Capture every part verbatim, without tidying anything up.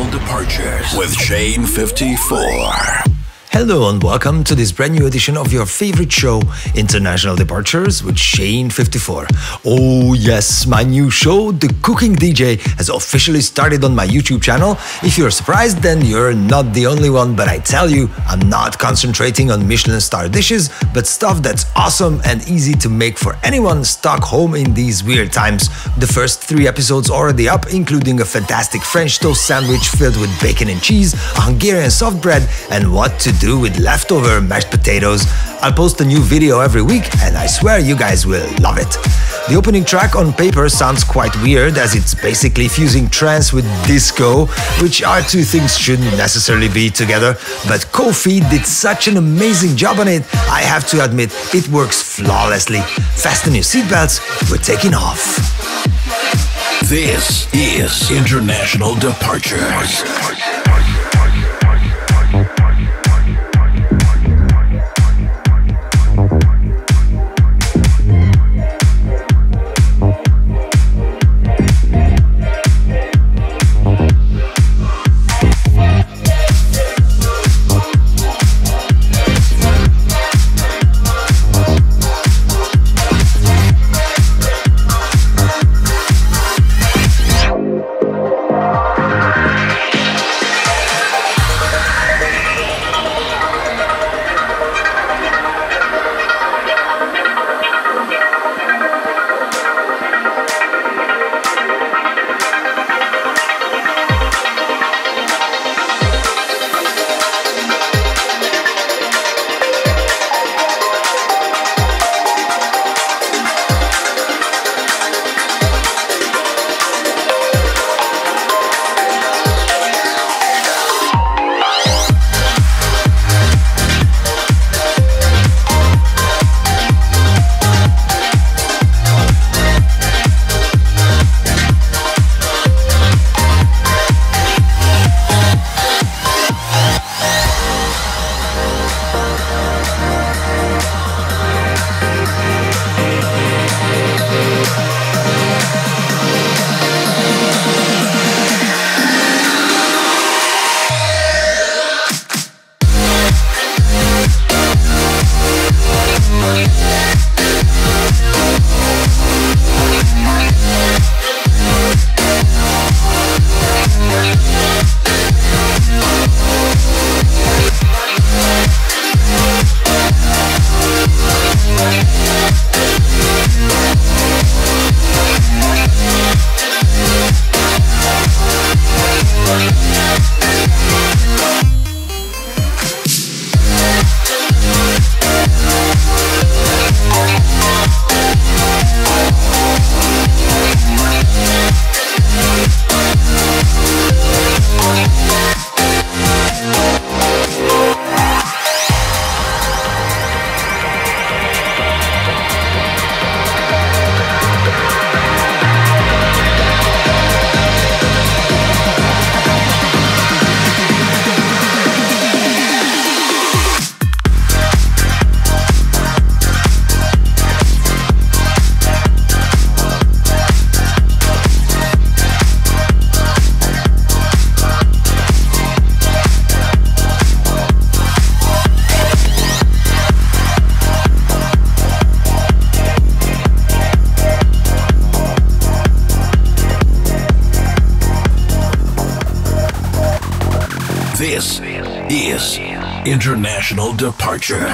International Departures with Shane fifty-four. Hello and welcome to this brand new edition of your favorite show, International Departures with Shane fifty-four. Oh yes, my new show, The Cooking D J, has officially started on my YouTube channel. If you're surprised, then you're not the only one, but I tell you, I'm not concentrating on Michelin star dishes, but stuff that's awesome and easy to make for anyone stuck home in these weird times. The first three episodes already up, including a fantastic French toast sandwich filled with bacon and cheese, a Hungarian soft bread, and what to do with leftover mashed potatoes. I'll post a new video every week and I swear you guys will love it. The opening track on paper sounds quite weird, as it's basically fusing trance with disco, which are two things shouldn't necessarily be together, but Kofi did such an amazing job on it, I have to admit it works flawlessly. Fasten your seatbelts, we're taking off. This is International Departures. This is International Departures.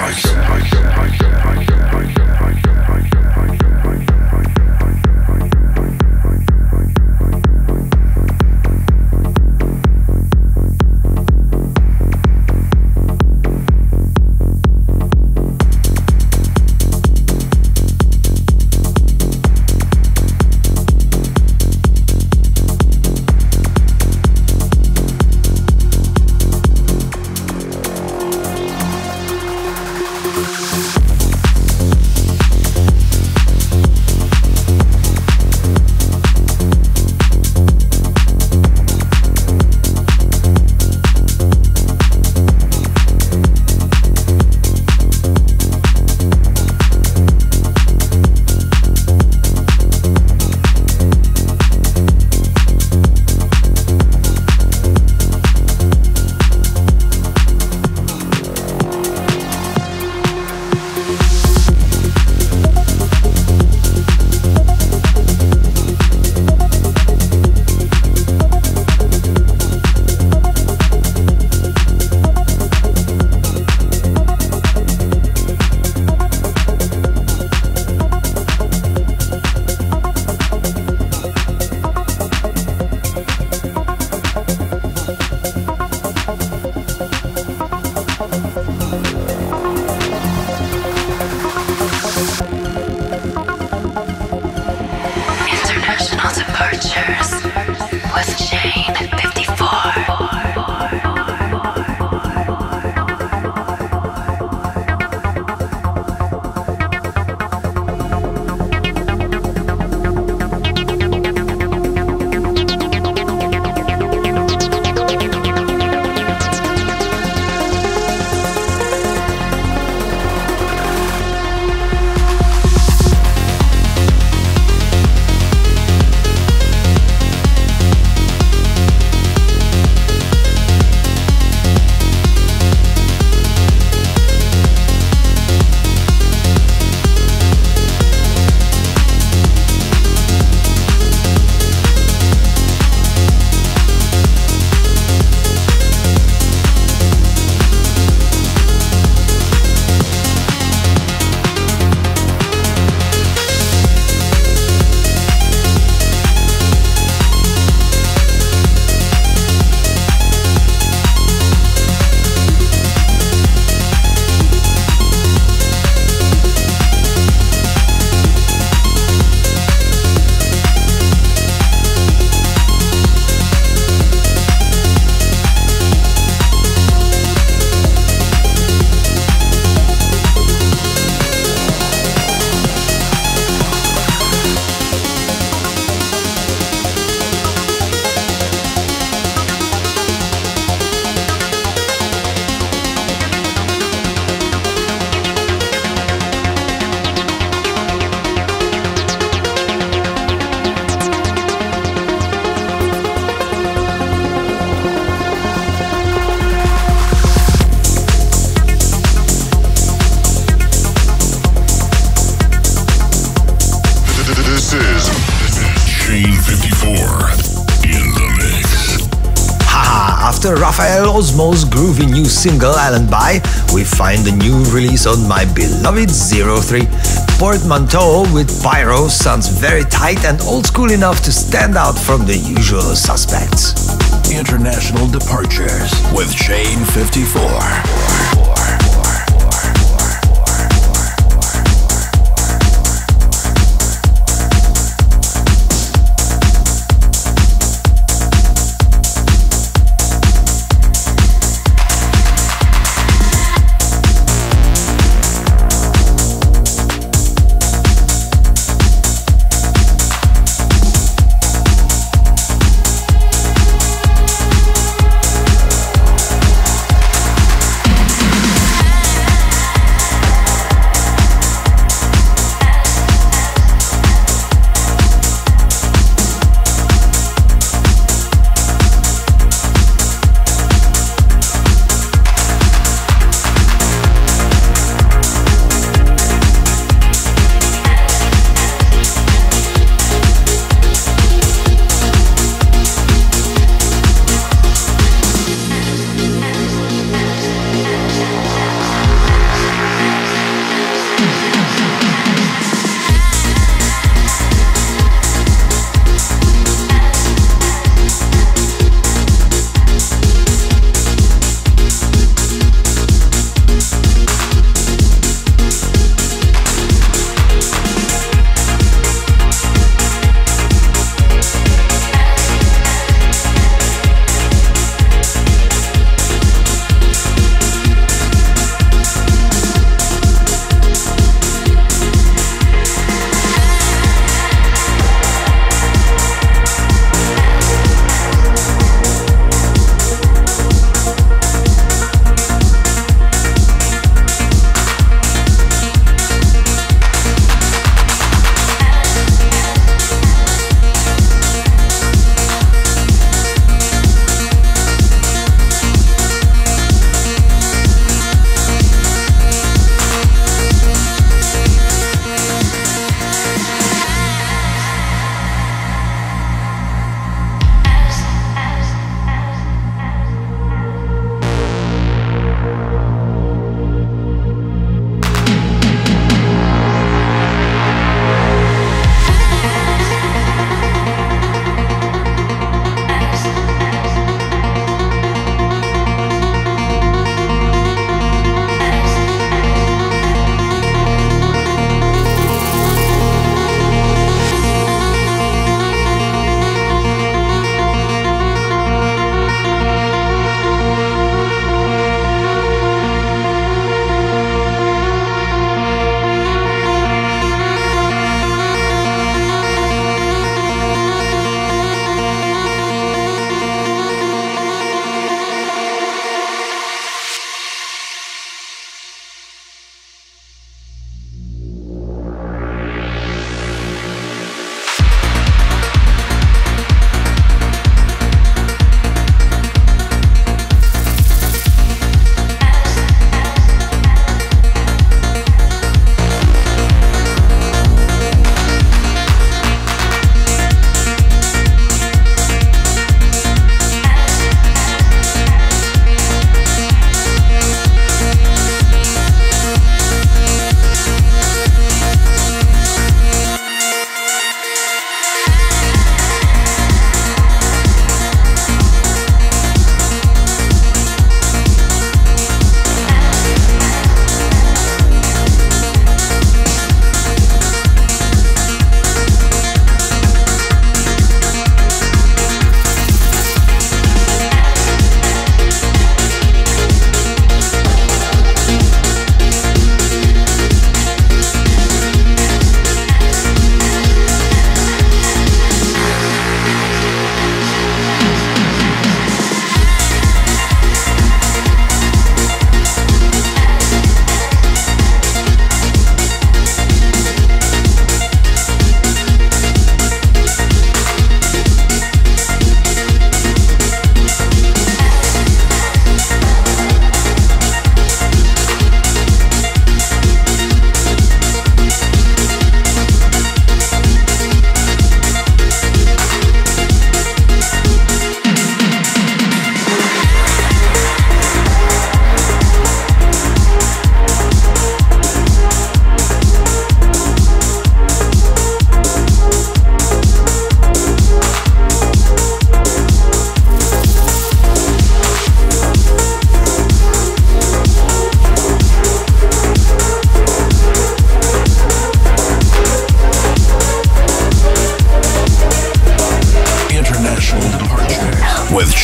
after Rafael Osmo's groovy new single Alan Bye, we find a new release on my beloved Zero Three. Portmanteau with Pyro sounds very tight and old school enough to stand out from the usual suspects. International Departures with Shane fifty-four.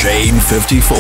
Shane fifty-four.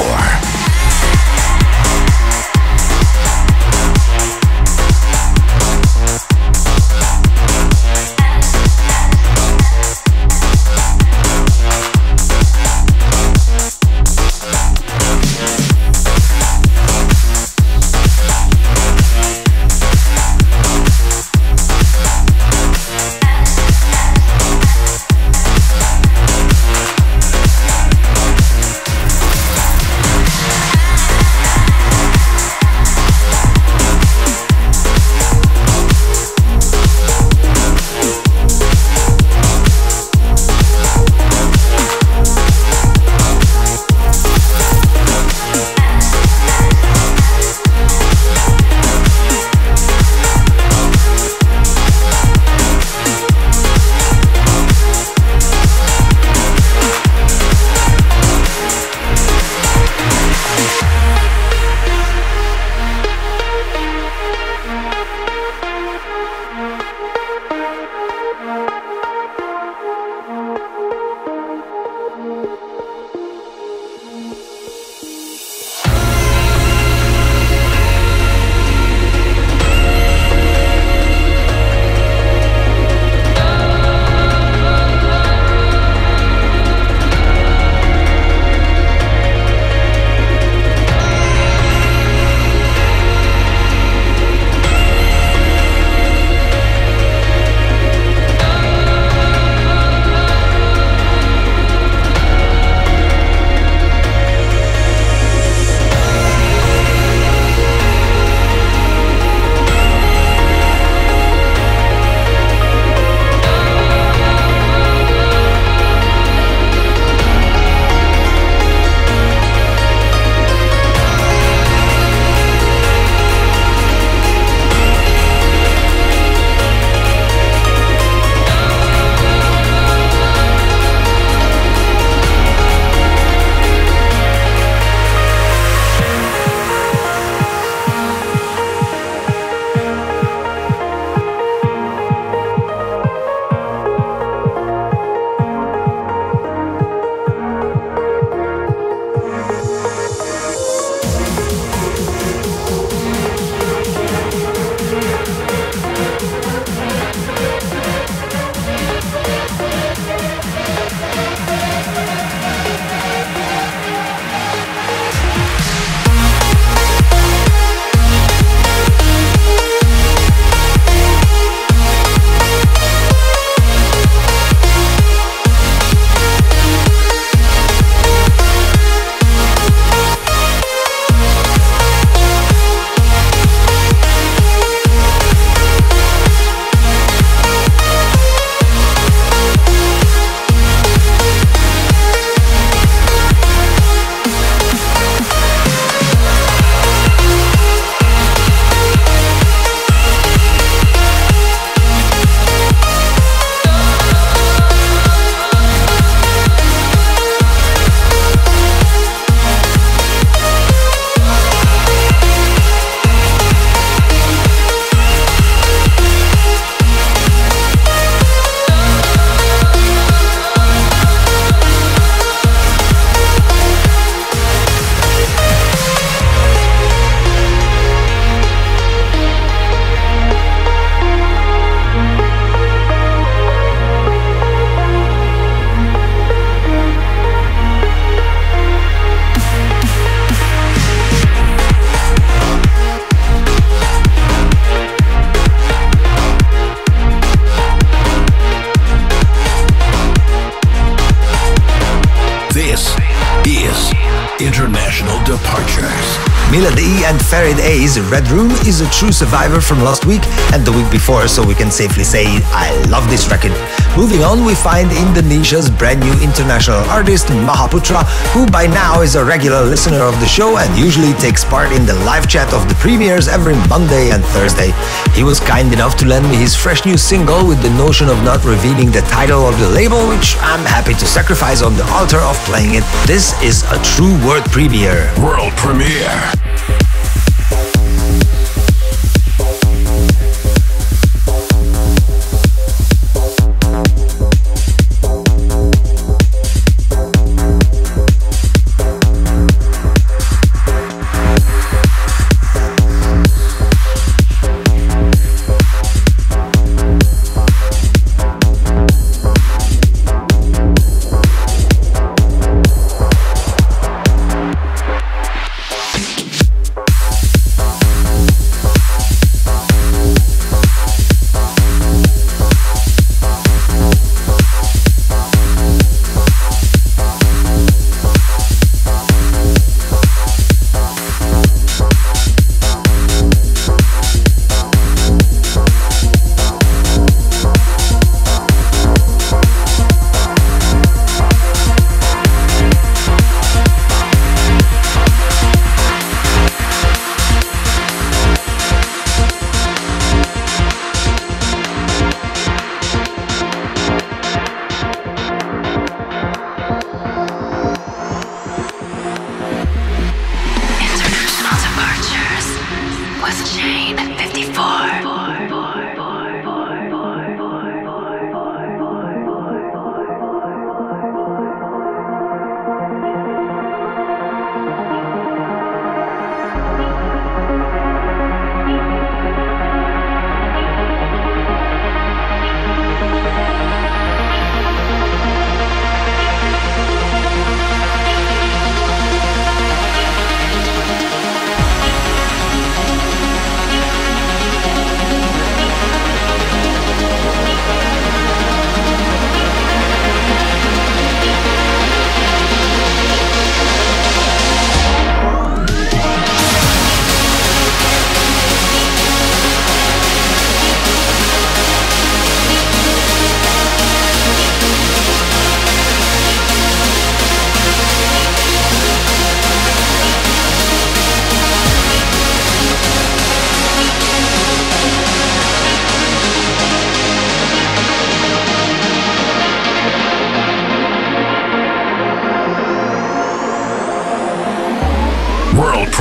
Red Room is a true survivor from last week and the week before, so we can safely say I love this record. Moving on, we find Indonesia's brand new international artist Mahaputra, who by now is a regular listener of the show and usually takes part in the live chat of the premieres every Monday and Thursday. He was kind enough to lend me his fresh new single with the notion of not revealing the title of the label, which I'm happy to sacrifice on the altar of playing it. This is a true world premiere. World premiere.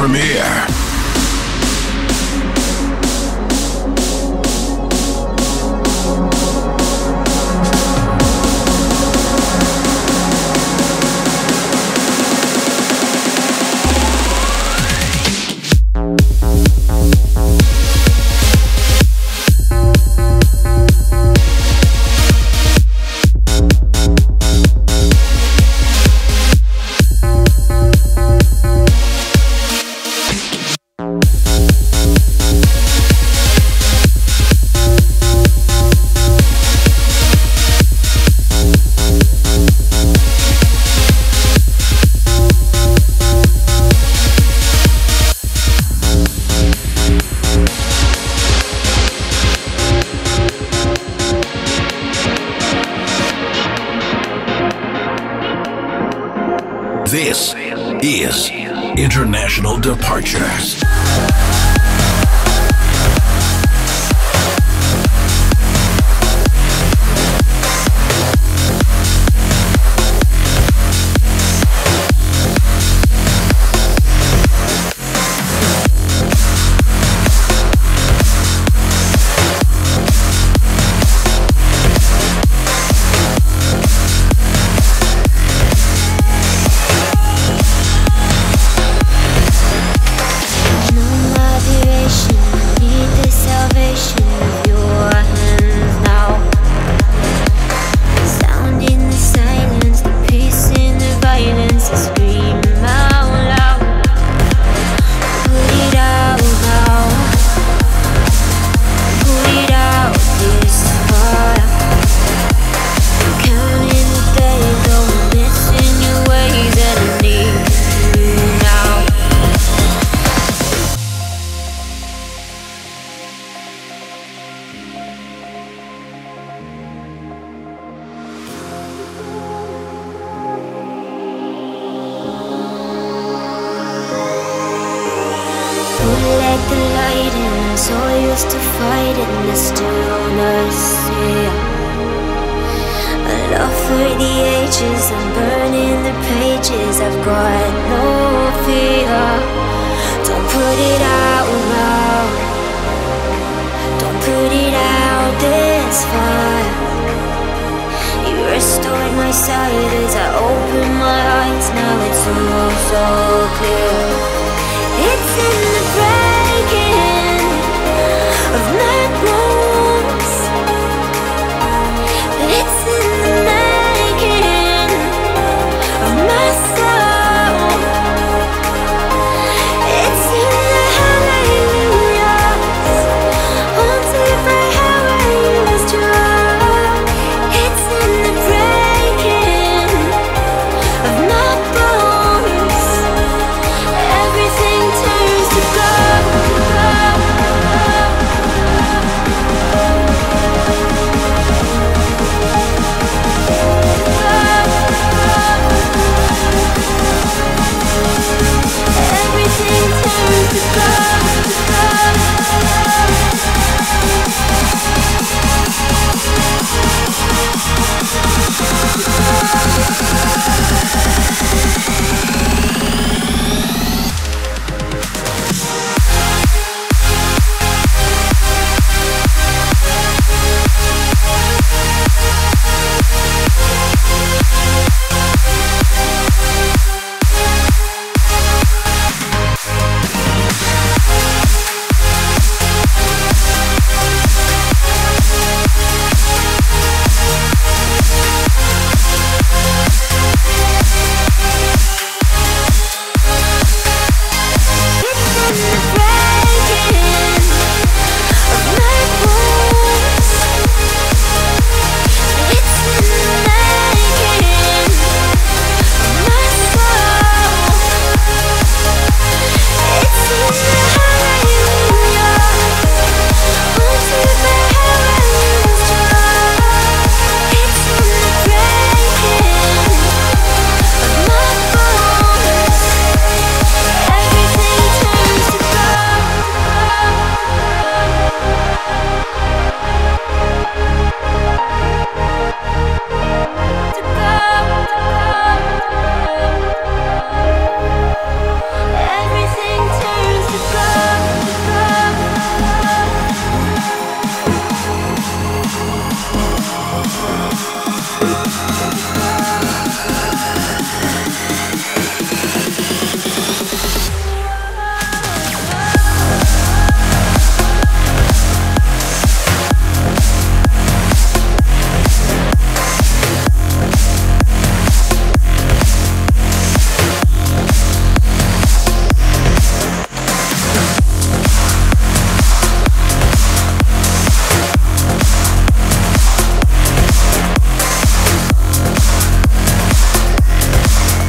from here. This is International Departures. I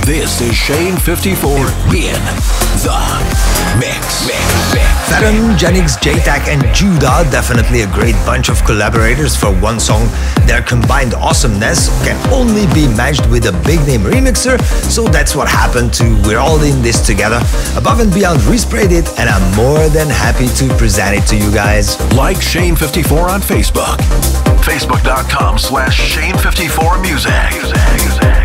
This is Shane fifty-four in the mix. Faton, Jennings, J TAC and Judah, definitely a great bunch of collaborators for one song. Their combined awesomeness can only be matched with a big name remixer, so that's what happened to We're All In This Together. Above and Beyond resprayed it, and I'm more than happy to present it to you guys. Like Shane fifty-four on Facebook. Facebook.com slash Shane54 music.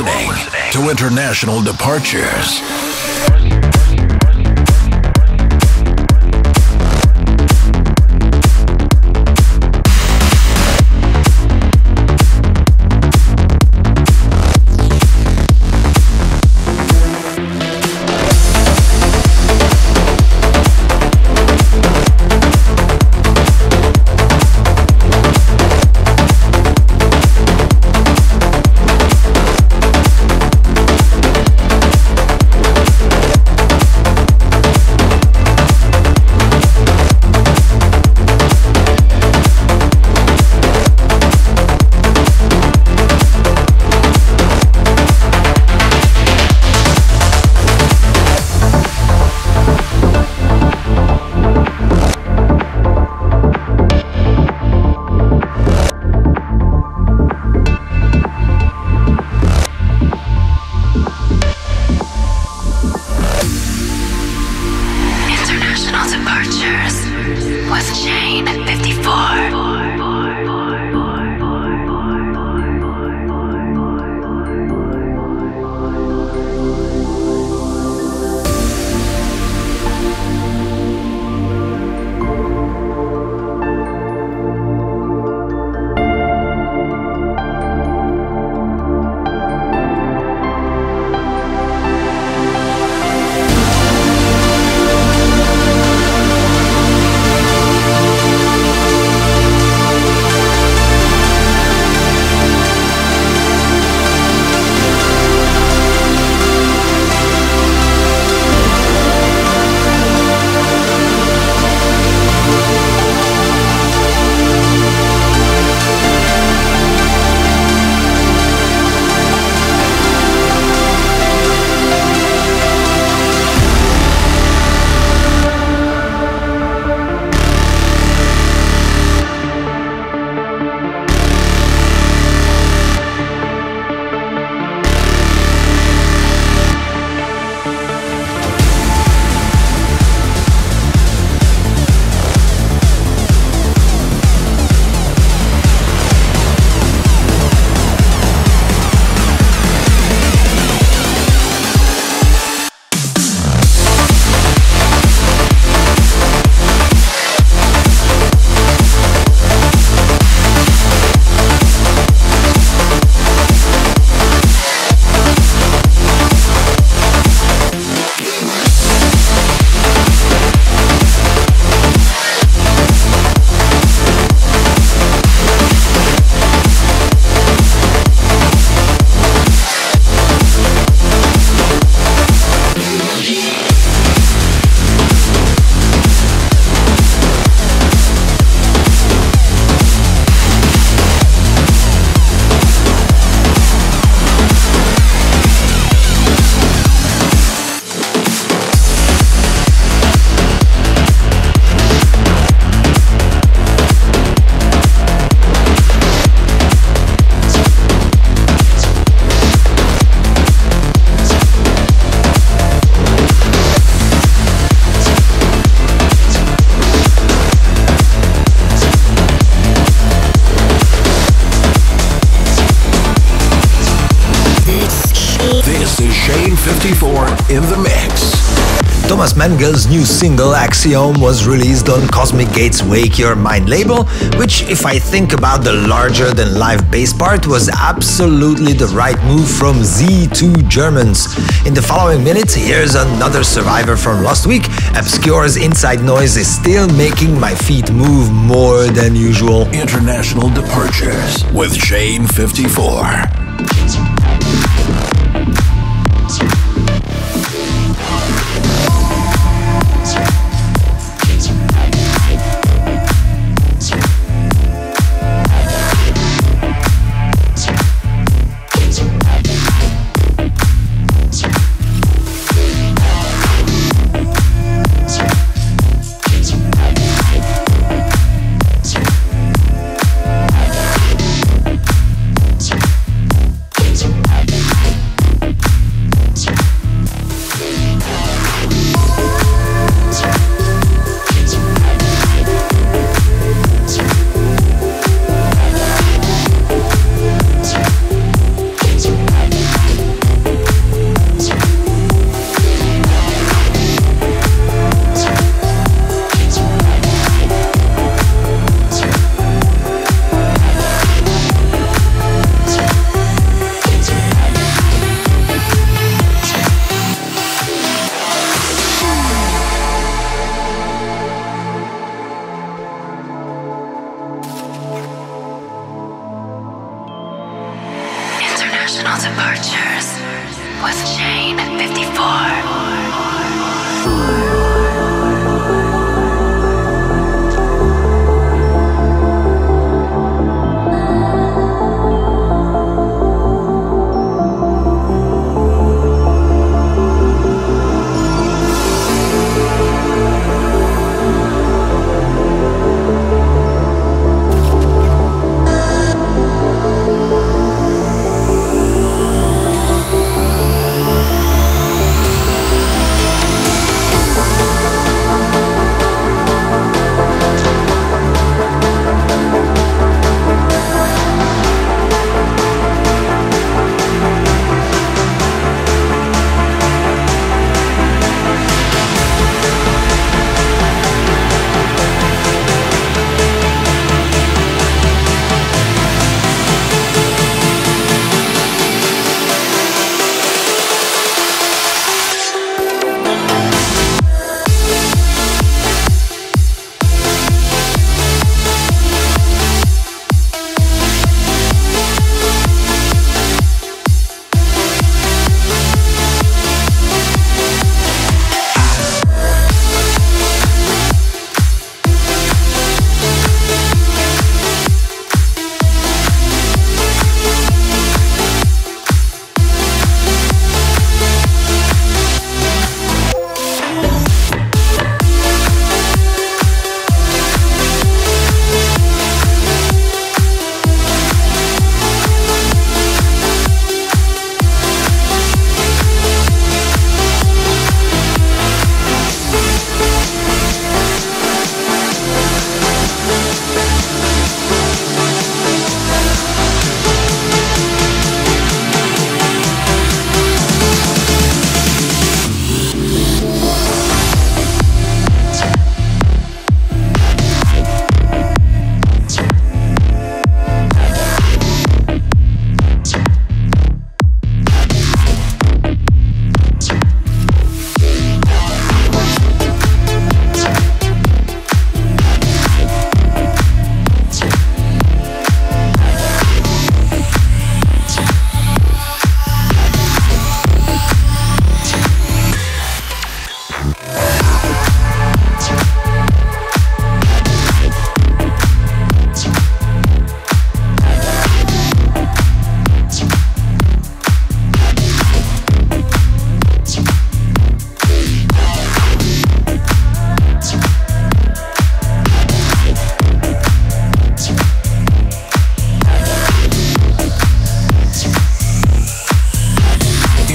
listening to International Departures. Mangal's new single Axiom was released on Cosmic Gate's Wake Your Mind label, which, if I think about the larger-than-life bass part, was absolutely the right move from Z two Germans. In the following minutes, here's another survivor from last week. Obscure's Inside Noise is still making my feet move more than usual. International Departures with Shane fifty-four. It's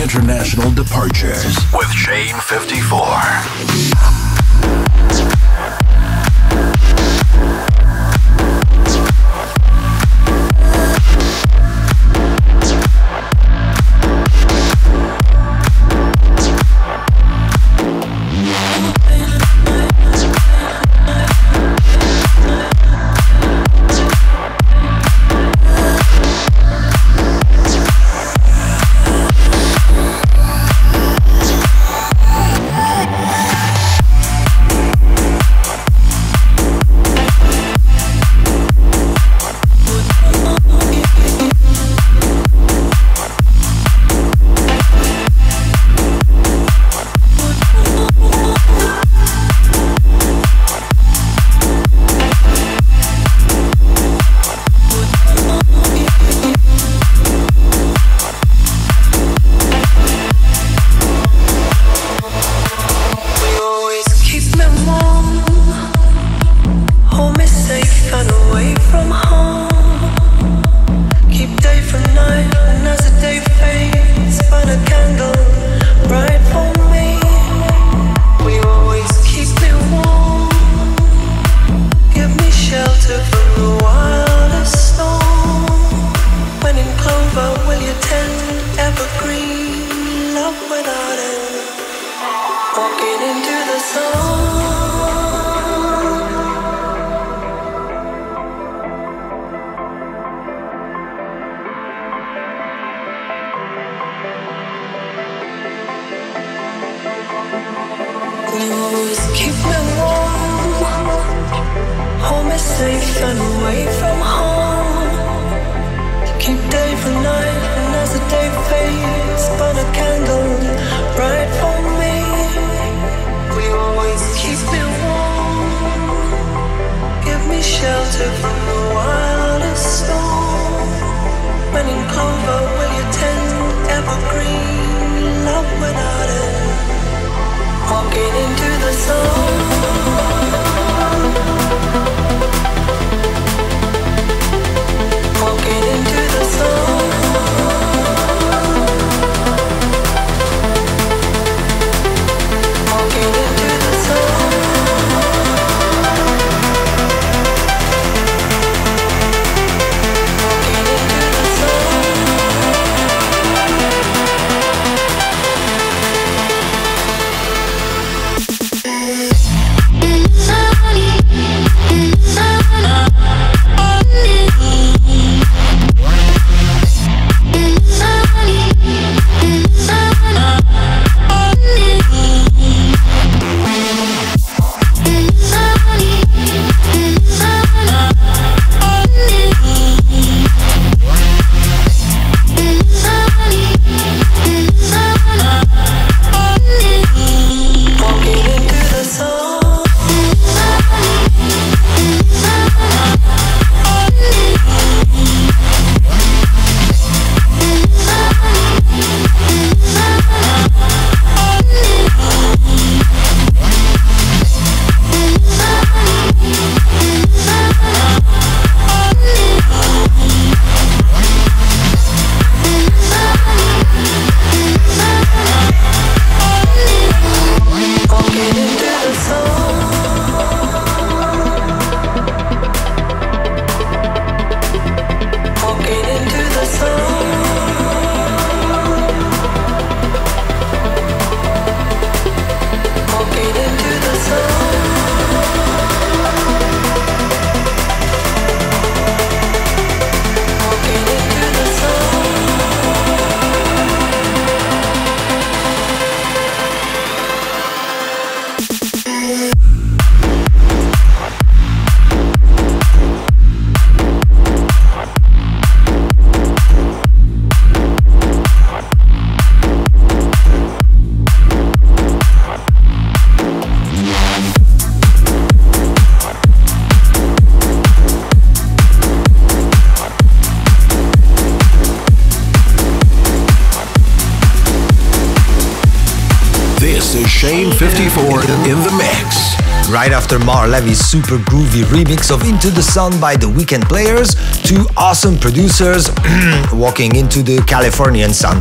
International Departures with Shane fifty-four. Shane fifty-four in the mix. Right after Mar Levy's super groovy remix of Into the Sun by The Weekend Players, two awesome producers walking into the Californian sun.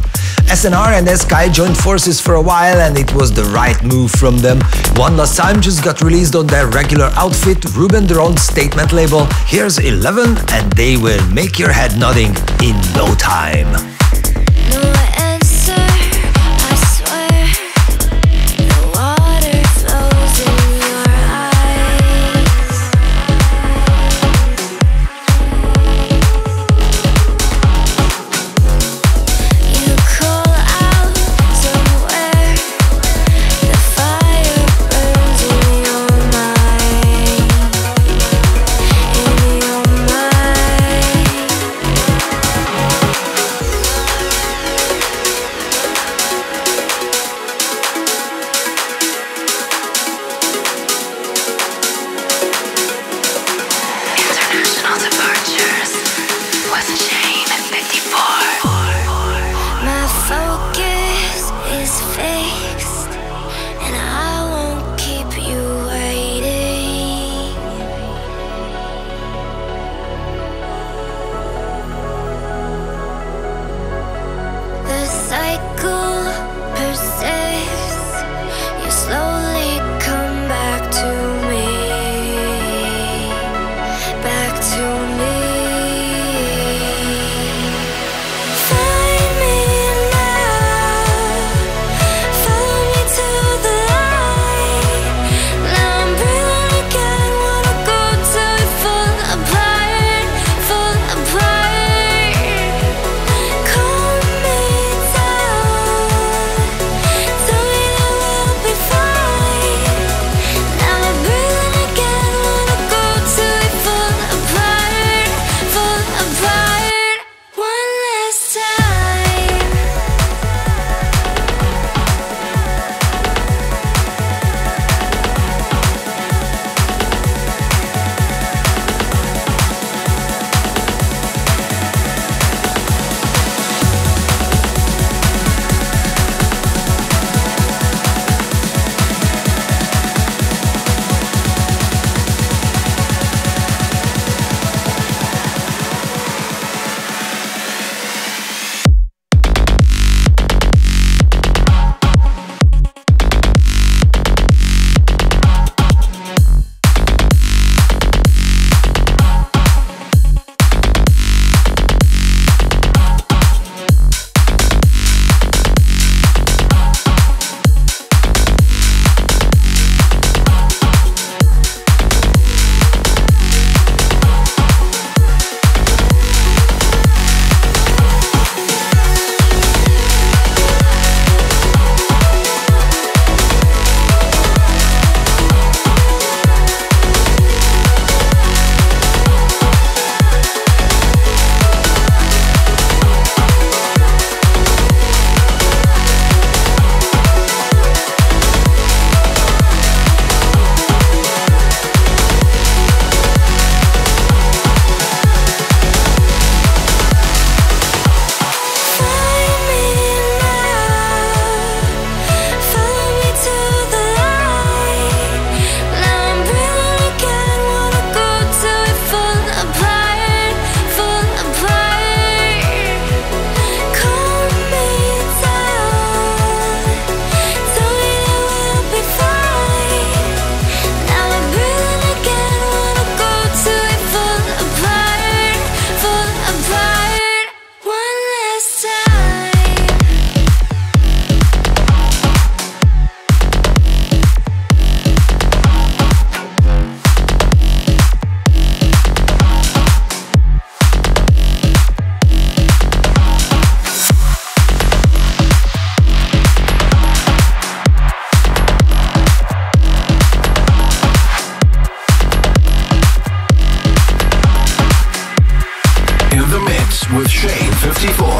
S N R and Sky joined forces for a while and it was the right move from them. One Last Time just got released on their regular outfit, Ruben Duran's Statement label. Here's eleven and they will make your head nodding in no time. Shane fifty-four.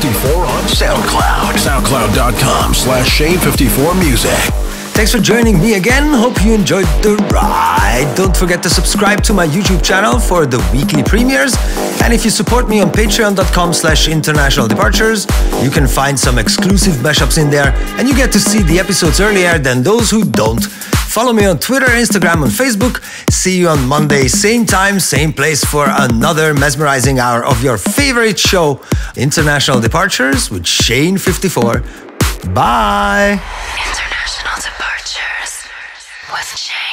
Shane fifty-four on SoundCloud. SoundCloud.com slash Shane54 Music. Thanks for joining me again. Hope you enjoyed the ride. Don't forget to subscribe to my YouTube channel for the weekly premieres. And if you support me on patreon.com slash international departures, you can find some exclusive mashups in there and you get to see the episodes earlier than those who don't. Follow me on Twitter, Instagram, and Facebook. See you on Monday, same time, same place for another mesmerizing hour of your favorite show, International Departures with Shane fifty-four. Bye! International Departures with Shane.